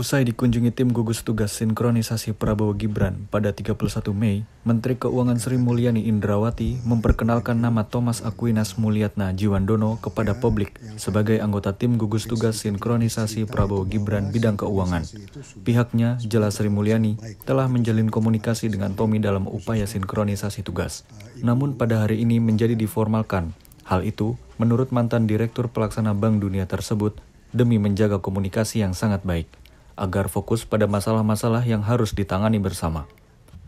Usai dikunjungi tim gugus tugas sinkronisasi Prabowo-Gibran pada 31 Mei, Menteri Keuangan Sri Mulyani Indrawati memperkenalkan nama Thomas Aquinas Muliatna Djiwandono kepada publik sebagai anggota tim gugus tugas sinkronisasi Prabowo-Gibran bidang keuangan. Pihaknya, jelas Sri Mulyani, telah menjalin komunikasi dengan Tommy dalam upaya sinkronisasi tugas. Namun pada hari ini menjadi diformalkan. Hal itu, menurut mantan Direktur Pelaksana Bank Dunia tersebut, demi menjaga komunikasi yang sangat baik, agar fokus pada masalah-masalah yang harus ditangani bersama.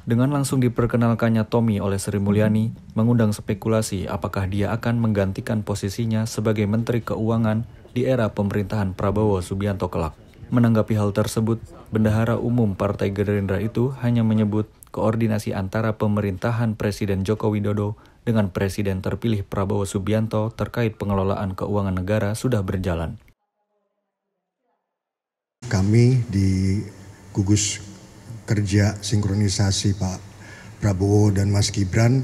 Dengan langsung diperkenalkannya Tommy oleh Sri Mulyani, mengundang spekulasi apakah dia akan menggantikan posisinya sebagai Menteri Keuangan di era pemerintahan Prabowo Subianto kelak. Menanggapi hal tersebut, Bendahara Umum Partai Gerindra itu hanya menyebut koordinasi antara pemerintahan Presiden Joko Widodo dengan Presiden terpilih Prabowo Subianto terkait pengelolaan keuangan negara sudah berjalan. Kami di gugus kerja sinkronisasi Pak Prabowo dan Mas Gibran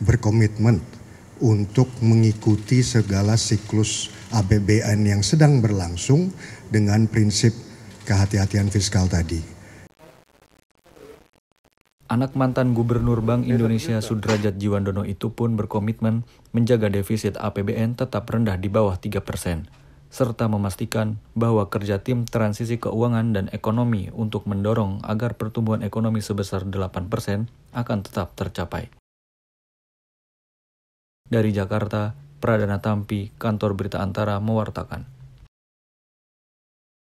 berkomitmen untuk mengikuti segala siklus APBN yang sedang berlangsung dengan prinsip kehati-hatian fiskal tadi. Anak mantan Gubernur Bank Indonesia Soedradjad Djiwandono itu pun berkomitmen menjaga defisit APBN tetap rendah di bawah 3%. Serta memastikan bahwa kerja tim transisi keuangan dan ekonomi untuk mendorong agar pertumbuhan ekonomi sebesar 8% akan tetap tercapai. Dari Jakarta, Pradana Tampi, Kantor Berita Antara mewartakan.